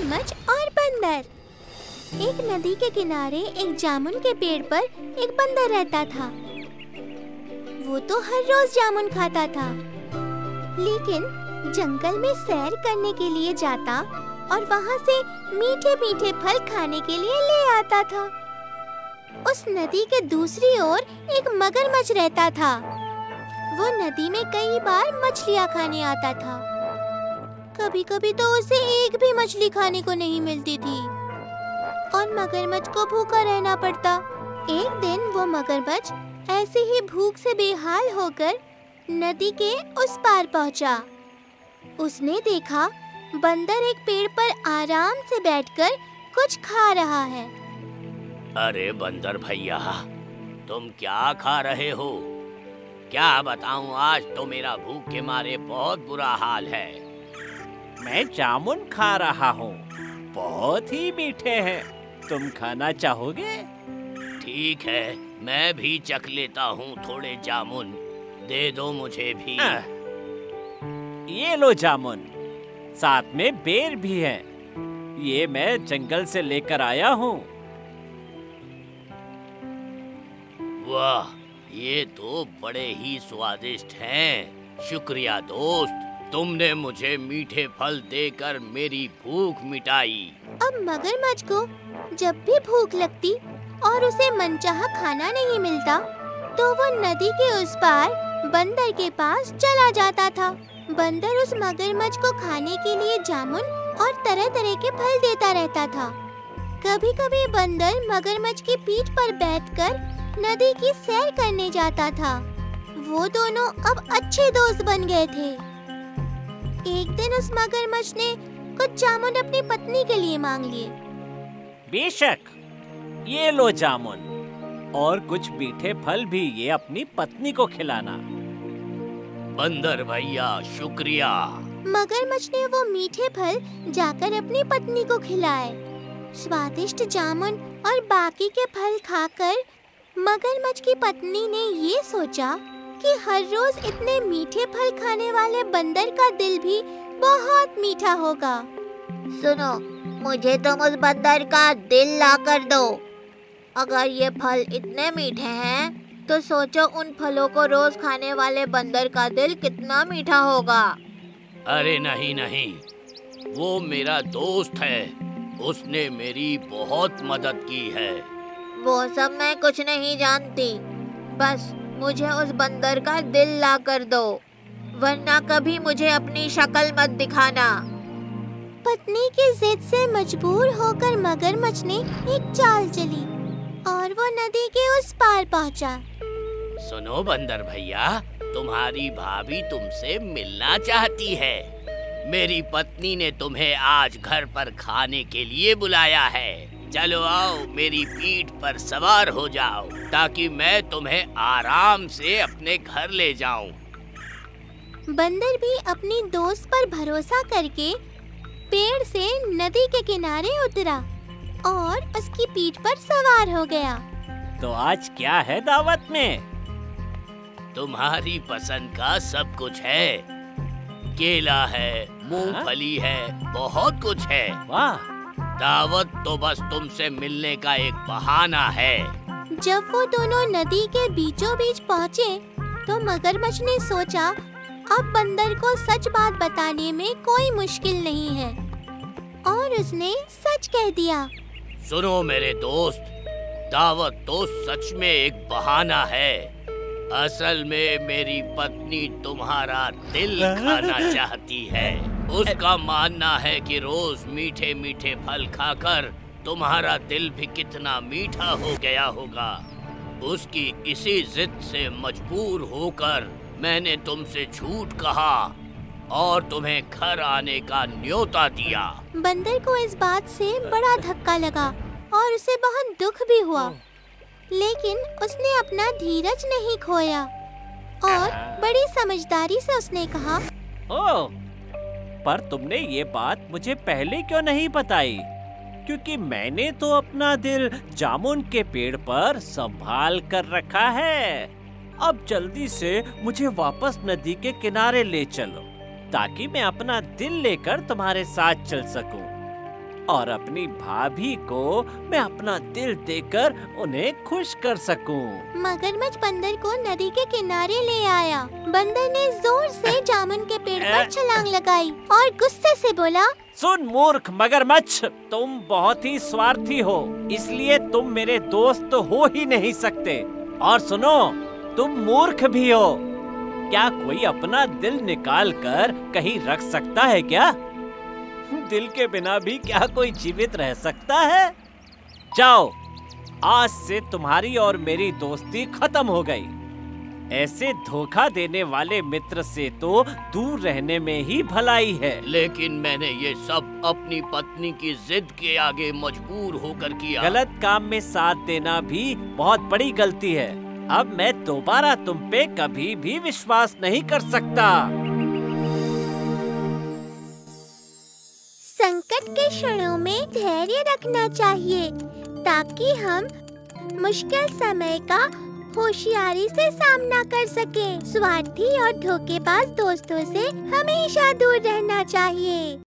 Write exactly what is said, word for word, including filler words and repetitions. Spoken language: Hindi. मगरमच्छ और बंदर। एक नदी के किनारे एक जामुन के पेड़ पर एक बंदर रहता था। वो तो हर रोज जामुन खाता था, लेकिन जंगल में सैर करने के लिए जाता और वहाँ से मीठे मीठे फल खाने के लिए ले आता था। उस नदी के दूसरी ओर एक मगरमच्छ रहता था। वो नदी में कई बार मछलियाँ खाने आता था। कभी कभी तो उसे एक भी मछली खाने को नहीं मिलती थी और मगरमच्छ को भूखा रहना पड़ता। एक दिन वो मगरमच्छ ऐसे ही भूख से बेहाल होकर नदी के उस पार पहुंचा। उसने देखा बंदर एक पेड़ पर आराम से बैठकर कुछ खा रहा है। अरे बंदर भैया, तुम क्या खा रहे हो? क्या बताऊं, आज तो मेरा भूख के मारे बहुत बुरा हाल है। मैं जामुन खा रहा हूँ, बहुत ही मीठे हैं। तुम खाना चाहोगे? ठीक है, मैं भी चख लेता हूँ। थोड़े जामुन दे दो मुझे भी। आ, ये लो जामुन, साथ में बेर भी है। ये मैं जंगल से लेकर आया हूँ। वाह, ये तो बड़े ही स्वादिष्ट हैं। शुक्रिया दोस्त, तुमने मुझे मीठे फल देकर मेरी भूख मिटाई। अब मगरमच्छ को जब भी भूख लगती और उसे मनचाहा खाना नहीं मिलता तो वो नदी के उस पार बंदर के पास चला जाता था। बंदर उस मगरमच्छ को खाने के लिए जामुन और तरह तरह के फल देता रहता था। कभी कभी बंदर मगरमच्छ की पीठ पर बैठकर नदी की सैर करने जाता था। वो दोनों अब अच्छे दोस्त बन गए थे। एक दिन उस मगरमच्छ ने कुछ जामुन अपनी पत्नी के लिए मांग लिए। बेशक, ये लो जामुन और कुछ मीठे फल भी, ये अपनी पत्नी को खिलाना। बंदर भैया शुक्रिया। मगरमच्छ ने वो मीठे फल जाकर अपनी पत्नी को खिलाए। स्वादिष्ट जामुन और बाकी के फल खाकर मगरमच्छ की पत्नी ने ये सोचा कि हर रोज इतने मीठे फल खाने वाले बंदर का दिल भी बहुत मीठा होगा। सुनो, मुझे तुम उस बंदर का दिल ला कर दो। अगर ये फल इतने मीठे हैं तो सोचो उन फलों को रोज खाने वाले बंदर का दिल कितना मीठा होगा। अरे नहीं नहीं, वो मेरा दोस्त है, उसने मेरी बहुत मदद की है। वो सब मैं कुछ नहीं जानती, बस मुझे उस बंदर का दिल ला कर दो, वरना कभी मुझे अपनी शक्ल मत दिखाना। पत्नी की जिद से मजबूर होकर मगरमच्छ ने एक चाल चली और वो नदी के उस पार पहुंचा। सुनो बंदर भैया, तुम्हारी भाभी तुमसे मिलना चाहती है। मेरी पत्नी ने तुम्हें आज घर पर खाने के लिए बुलाया है। चलो आओ, मेरी पीठ पर सवार हो जाओ ताकि मैं तुम्हें आराम से अपने घर ले जाऊं। बंदर भी अपनी दोस्त पर भरोसा करके पेड़ से नदी के किनारे उतरा और उसकी पीठ पर सवार हो गया। तो आज क्या है दावत में? तुम्हारी पसंद का सब कुछ है। केला है, मूंगफली है, बहुत कुछ है। वाह, दावत तो बस तुमसे मिलने का एक बहाना है। जब वो दोनों नदी के बीचों बीच पहुँचे तो मगरमच्छ ने सोचा अब बंदर को सच बात बताने में कोई मुश्किल नहीं है, और उसने सच कह दिया। सुनो मेरे दोस्त, दावत तो सच में एक बहाना है। असल में मेरी पत्नी तुम्हारा दिल खाना चाहती है। उसका मानना है कि रोज मीठे मीठे फल खाकर तुम्हारा दिल भी कितना मीठा हो गया होगा। उसकी इसी जिद से मजबूर होकर मैंने तुमसे झूठ कहा और तुम्हें घर आने का न्योता दिया। बंदर को इस बात से बड़ा धक्का लगा और उसे बहुत दुख भी हुआ, लेकिन उसने अपना धीरज नहीं खोया और बड़ी समझदारी से उसने कहा, ओह, पर तुमने ये बात मुझे पहले क्यों नहीं बताई? क्योंकि मैंने तो अपना दिल जामुन के पेड़ पर संभाल कर रखा है। अब जल्दी से मुझे वापस नदी के किनारे ले चलो ताकि मैं अपना दिल लेकर तुम्हारे साथ चल सकूं। और अपनी भाभी को मैं अपना दिल देकर उन्हें खुश कर सकूं। मगरमच्छ बंदर को नदी के किनारे ले आया। बंदर ने जोर से जामुन के पेड़ पर छलांग लगाई और गुस्से से बोला, सुन मूर्ख मगरमच्छ, तुम बहुत ही स्वार्थी हो, इसलिए तुम मेरे दोस्त हो ही नहीं सकते। और सुनो, तुम मूर्ख भी हो। क्या कोई अपना दिल निकाल कर कहीं रख सकता है क्या? दिल के बिना भी क्या कोई जीवित रह सकता है? जाओ, आज से तुम्हारी और मेरी दोस्ती खत्म हो गई। ऐसे धोखा देने वाले मित्र से तो दूर रहने में ही भलाई है। लेकिन मैंने ये सब अपनी पत्नी की जिद के आगे मजबूर होकर किया। गलत काम में साथ देना भी बहुत बड़ी गलती है। अब मैं दोबारा तुम पे कभी भी विश्वास नहीं कर सकता। संकट के क्षणों में धैर्य रखना चाहिए ताकि हम मुश्किल समय का होशियारी से सामना कर सकें। स्वार्थी और धोखेबाज दोस्तों से हमेशा दूर रहना चाहिए।